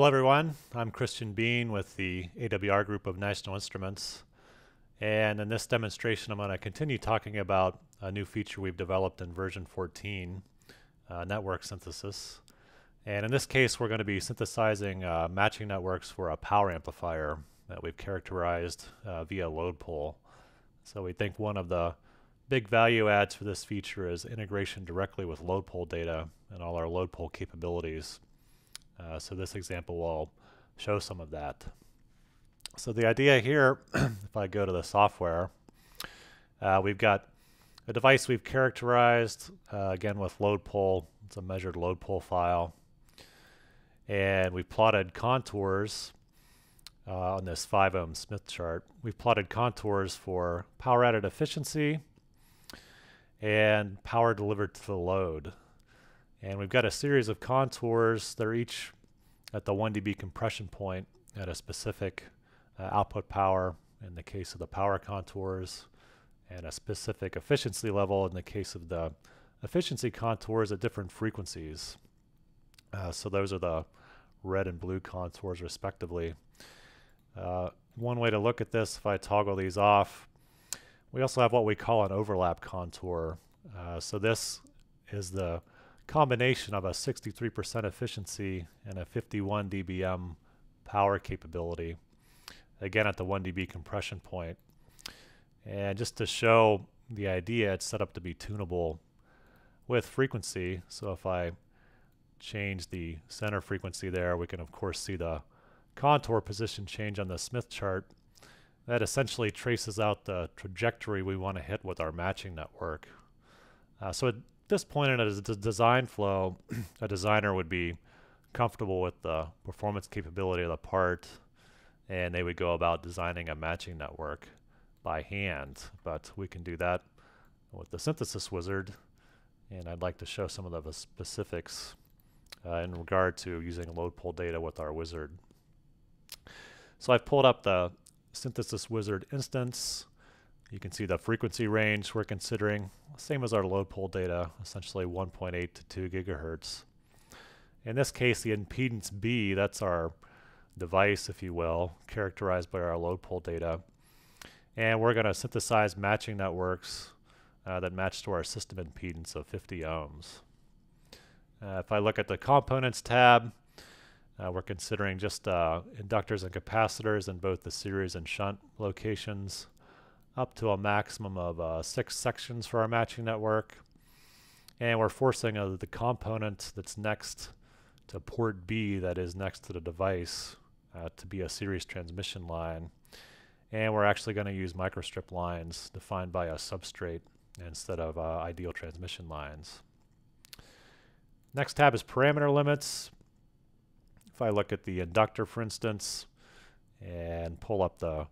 Hello everyone, I'm Christian Bean with the AWR group of National Instruments, and in this demonstration I'm going to continue talking about a new feature we've developed in version 14, network synthesis. And in this case we're going to be synthesizing matching networks for a power amplifier that we've characterized via load pull. So we think one of the big value adds for this feature is integration directly with load pull data and all our load pull capabilities. So this example will show some of that. So the idea here, if I go to the software, we've got a device we've characterized, again with load pull. It's a measured load pull file. And we've plotted contours on this 5-ohm Smith chart. We've plotted contours for power added efficiency and power delivered to the load. And we've got a series of contours. They're each at the 1 dB compression point at a specific output power in the case of the power contours, and a specific efficiency level in the case of the efficiency contours at different frequencies. So those are the red and blue contours respectively. One way to look at this, if I toggle these off, we also have what we call an overlap contour. So this is the combination of a 63% efficiency and a 51 dBm power capability, again at the 1 dB compression point. And just to show the idea, it's set up to be tunable with frequency. So if I change the center frequency there, we can of course see the contour position change on the Smith chart. That essentially traces out the trajectory we want to hit with our matching network. So it this point in a design flow, a designer would be comfortable with the performance capability of the part, and they would go about designing a matching network by hand. But we can do that with the synthesis wizard, and I'd like to show some of the specifics in regard to using load pull data with our wizard. So I've pulled up the synthesis wizard instance. You can see the frequency range we're considering, same as our load pull data, essentially 1.8 to 2 gigahertz. In this case, the impedance B, that's our device, if you will, characterized by our load pull data. And we're going to synthesize matching networks that match to our system impedance of 50 ohms. If I look at the components tab, we're considering just inductors and capacitors in both the series and shunt locations, up to a maximum of 6 sections for our matching network. And we're forcing the component that's next to port B, that is next to the device, to be a series transmission line. And we're actually going to use microstrip lines defined by a substrate instead of ideal transmission lines. Next tab is parameter limits. If I look at the inductor, for instance, and pull up the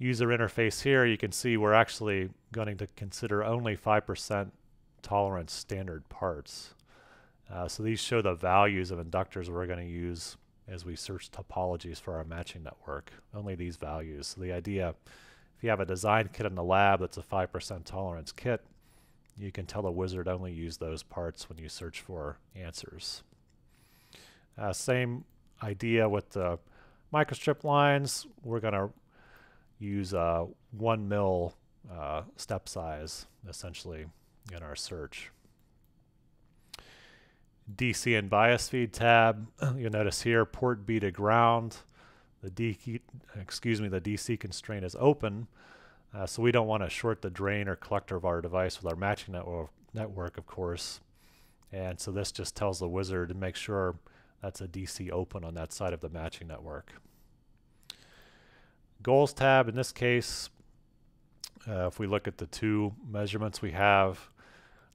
user interface here, you can see we're actually going to consider only 5% tolerance standard parts. So these show the values of inductors we're going to use as we search topologies for our matching network, only these values. So the idea, if you have a design kit in the lab that's a 5% tolerance kit, you can tell the wizard only use those parts when you search for answers. Same idea with the microstrip lines. We're going to use a 1 mil step size essentially in our search. DC and bias feed tab, you'll notice here port B to ground. The DC constraint is open, so we don't want to short the drain or collector of our device with our matching network, of course. And so this just tells the wizard to make sure that's a DC open on that side of the matching network. Goals tab, in this case, if we look at the 2 measurements we have,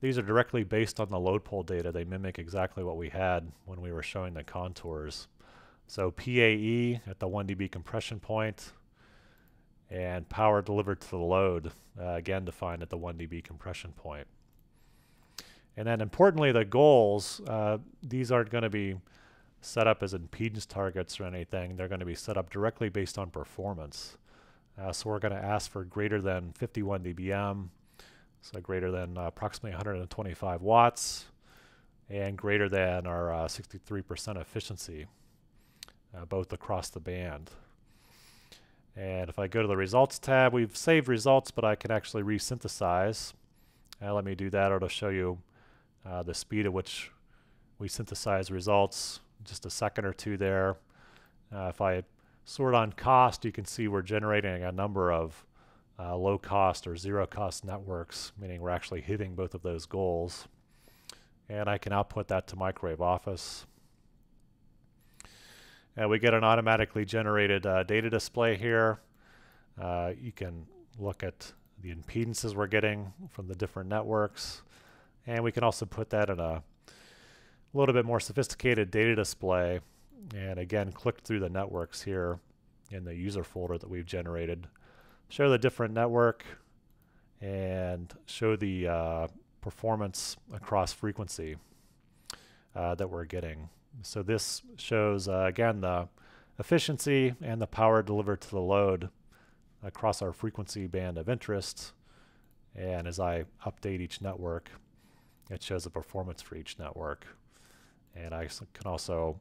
these are directly based on the load pull data. They mimic exactly what we had when we were showing the contours. So PAE at the 1 dB compression point and power delivered to the load, again defined at the 1 dB compression point. And then importantly, the goals, these aren't going to be set up as impedance targets or anything. They're going to be set up directly based on performance. So we're going to ask for greater than 51 dBm, so greater than approximately 125 watts, and greater than our 63% efficiency. both across the band. And if I go to the results tab, we've saved results, but I can actually resynthesize. Let me do that, or it'll show you the speed at which we synthesize results, just a second or two there. If I sort on cost, you can see we're generating a number of low cost or zero cost networks, meaning we're actually hitting both of those goals. And I can output that to Microwave Office. And we get an automatically generated data display here. You can look at the impedances we're getting from the different networks. And we can also put that in a little bit more sophisticated data display. And again, click through the networks here in the user folder that we've generated. Show the different network and show the performance across frequency that we're getting. So this shows, again, the efficiency and the power delivered to the load across our frequency band of interest. And as I update each network, it shows the performance for each network. And I can also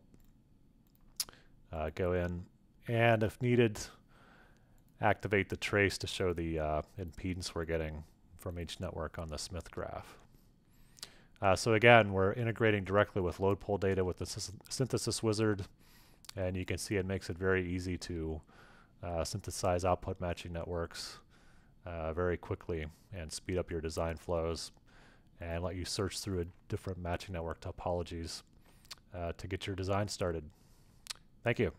go in and, if needed, activate the trace to show the impedance we're getting from each network on the Smith graph. So again, we're integrating directly with load pull data with the synthesis wizard, and you can see it makes it very easy to synthesize output matching networks very quickly and speed up your design flows and let you search through different matching network topologies to get your design started. Thank you.